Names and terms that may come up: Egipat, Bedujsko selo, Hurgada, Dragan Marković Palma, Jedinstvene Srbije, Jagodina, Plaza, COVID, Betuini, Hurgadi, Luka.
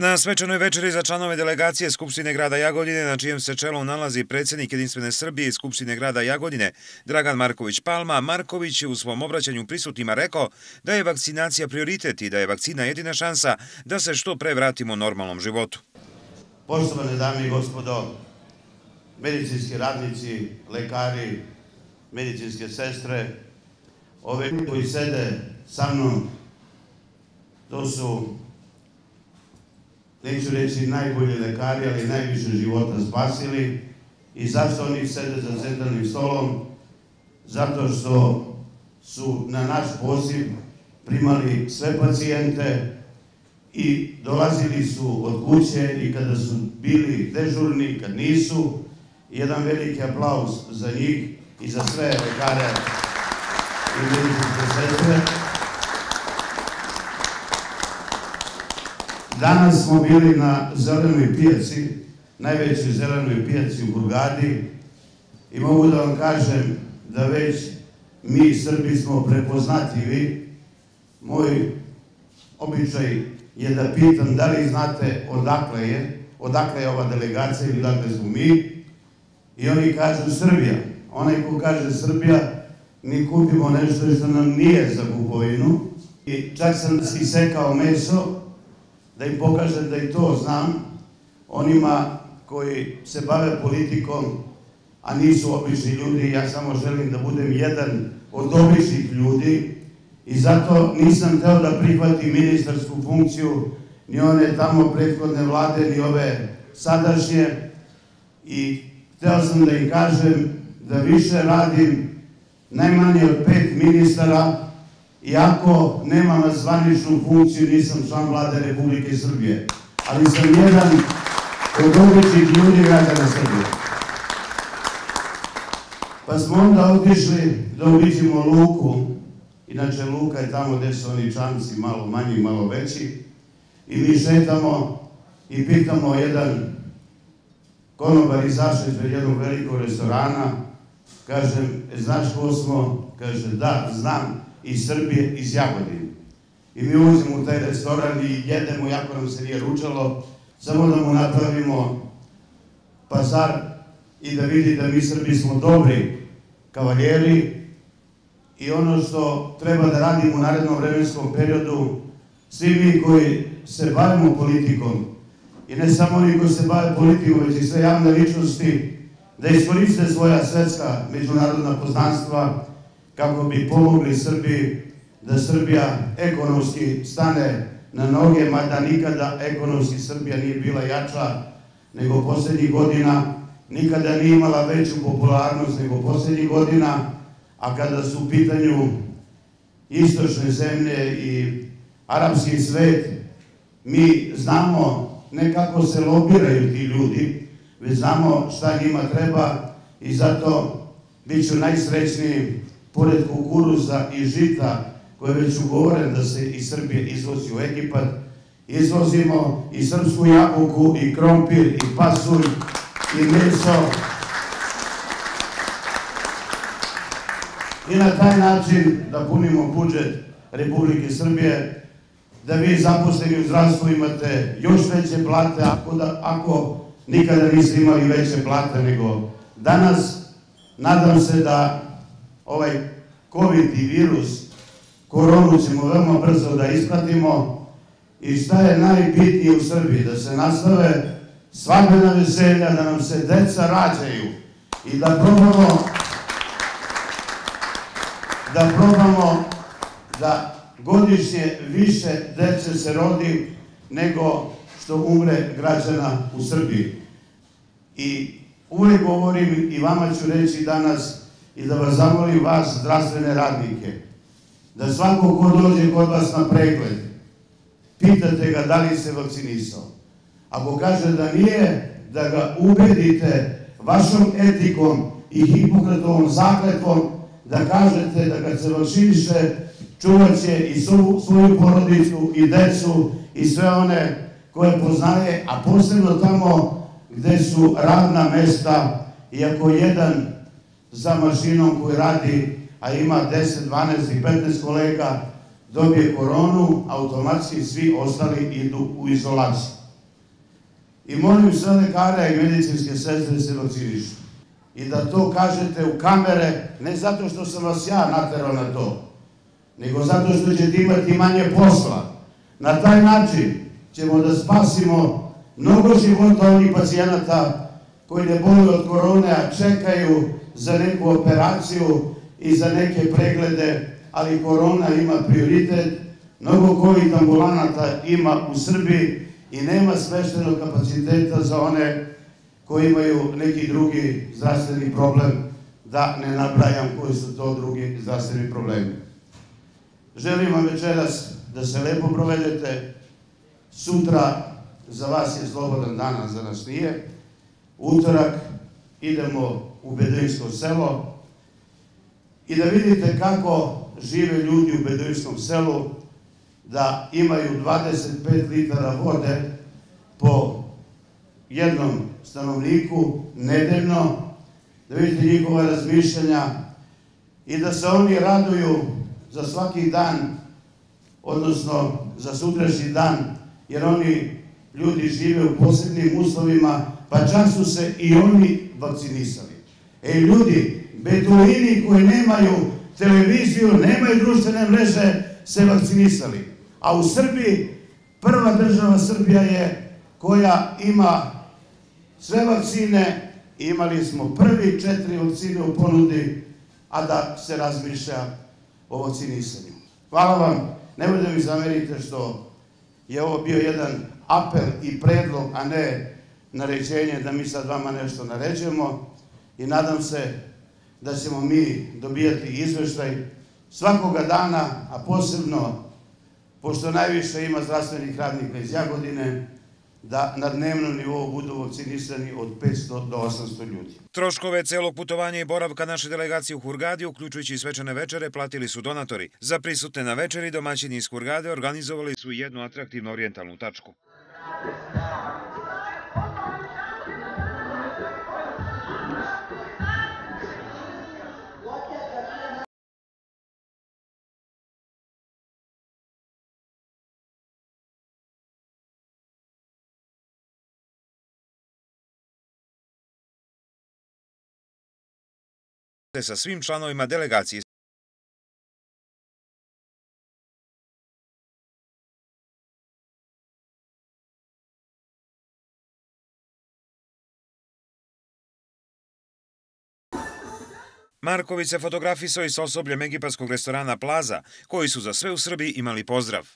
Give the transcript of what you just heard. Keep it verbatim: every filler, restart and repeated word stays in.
Na svečanoj večeri za članove delegacije Skupštine grada Jagodine, na čijem se čelu nalazi predsjednik Jedinstvene Srbije i Skupštine grada Jagodine, Dragan Marković Palma, Marković je u svom obraćanju prisutnima rekao da je vakcinacija prioritet i da je vakcina jedina šansa da se što pre vratimo normalnom životu. Poštovane dame i gospodo, medicinski radnici, lekari, medicinske sestre, ove koji sede sa mnom, to su, neću reći najbolji lekari, ali najviše života spasili. I zašto oni sede za centralnim stolom? Zato što su na naš poziv primali sve pacijente i dolazili su od kuće i kada su bili dežurni, kad nisu. Jedan veliki aplauz za njih i za sve lekare i medicinske sestre. Danas smo bili na zelenoj pijaci, najvećoj zelenoj pijaci u Hurgadi, i mogu da vam kažem da već mi Srbi smo prepoznatljivi. Moj običaj je da pitam da li znate odakle je, odakle je ova delegacija ili odakle smo mi, i oni kažu Srbija. Onaj ko kaže Srbija, mi kupimo nešto što nam nije za kupovinu, i čak sam si sekao meso, da im pokažem da i to znam, onima koji se bave politikom, a nisu obični ljudi. Ja samo želim da budem jedan od običnih ljudi i zato nisam hteo da prihvatim ministarsku funkciju, ni one tamo prethodne vlade, ni ove sadašnje, i hteo sam da im kažem da više radim najmanje od pet ministara. Iako nemam zvaničnu funkciju, nisam član Vlade Republike Srbije, ali sam jedan od običnih ljudi građana Srbije. Pa smo onda otišli da obiđemo Luku, inače Luka je tamo gde su oni čamci, malo manji, malo veći, i mi šetamo i pitamo jedan konobar izašao ispred jednog velikog restorana, kažem, znaš ko smo? Kaže, da, znam. Iz Srbije, iz Jagodine. I mi ulazimo u taj restoran i jedemo, jako nam se nije ručalo, samo da mu napravimo pazar i da vidi da mi Srbi smo dobri kavaljeri, i ono što treba da radimo u narednom vremenskom periodu, svi mi koji se bavimo politikom, i ne samo oni koji se bave politikom, već i sve javne ličnosti, da iskoriste svoja svetska međunarodna poznanstva kako bi pomogli Srbiji da Srbija ekonomski stane na noge, mada nikada ekonomski Srbija nije bila jača nego posljednjih godina, nikada nije imala veću popularnost nego posljednjih godina, a kada su u pitanju istočne zemlje i arapski svet, mi znamo ne kako se lobiraju ti ljudi, već znamo šta njima treba, i zato bit ću najsrećniji pored kukuruza i žita, koje je već ugovoren da se iz Srbije izvozi u Egipat, izvozimo i srpsku jabuku, i krompir, i pasulj, i meso. I na taj način da punimo budžet Republike Srbije, da vi zaposleni u zdravstvu imate još veće plate, ako, da, ako nikada niste imali veće plate nego danas. Nadam se da ovaj COVID i virus, koronu ćemo veoma brzo da ispratimo, i šta je najbitnije u Srbiji? Da se nastave svadbena veselja, da nam se deca rađaju, i da probamo da probamo da godišnje više dece se rodi nego što umre građana u Srbiji. I uvijek govorim i vama ću reći danas, i da vas zamolim, vas zdravstvene radnike, da svako ko dođe kod vas na pregled, pitate ga da li se vakcinisao. Ako kaže da nije, da ga ubedite vašom etikom i Hipokratovom zakletvom, da kažete da kad se vakciniše, čuvat će i svoju porodicu i decu i sve one koje poznaje, a posebno tamo gde su radna mesta, iako jedan za mašinom koji radi, a ima deset, dvanaest i petnaest kolega, dobije koronu, automatski svi ostali idu u izolaciju. I molim sve lekara i medicinske sestre da se vakcinišu. I da to kažete u kamere, ne zato što sam vas ja naterao na to, nego zato što ćete imati manje posla. Na taj način ćemo da spasimo mnogo života onih pacijenata koji ne boluju od korone, a čekaju za neku operaciju i za neke preglede, ali korona ima prioritet. Mnogo covid ambulanata ima u Srbiji i nema smeštenog kapaciteta za one koji imaju neki drugi zdravstveni problem, da ne nabrajam koji su to drugi zdravstveni problemi. Želim vam večeras da se lepo provedete. Sutra za vas je slobodan dan, za nas nije. Utorak idemo u Bedujsko selo i da vidite kako žive ljudi u Bedujskom selu, da imaju dvadeset pet litara vode po jednom stanovniku nedeljno, da vidite njihova razmišljanja i da se oni raduju za svaki dan, odnosno za sutrašnji dan, jer oni ljudi žive u posebnim uslovima, pa čak su se i oni vakcinisali. E ljudi, Betuini koji nemaju televiziju, nemaju društvene mreže, se vakcinisali. A u Srbiji, prva država Srbija je koja ima sve vakcine, imali smo prvi četiri vakcine u ponudi, a da se razmišlja o vakcinisanju. Hvala vam, nemojte da mi zamerite što je ovo bio jedan apel i predlog, a ne naređenje da mi sad vama nešto naređemo i nadam se da ćemo mi dobijati izveštaj svakoga dana, a posebno pošto najviše ima zdravstvenih radnika iz Jagodine, da na dnevnom nivou budu vakcinisani od petsto do osamsto ljudi. Troškove celog putovanja i boravka naše delegacije u Hurgadi, uključujući svečane večere, platili su donatori. Za prisutne na večeri domaćini iz Hurgade organizovali su jednu atraktivnu orijentalnu tačku. Sa svim članovima delegacije. Marković se fotografisao i s osobljem egipatskog restorana Plaza, koji su za sve u Srbiji imali pozdrav.